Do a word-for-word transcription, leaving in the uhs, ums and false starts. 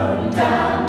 come down.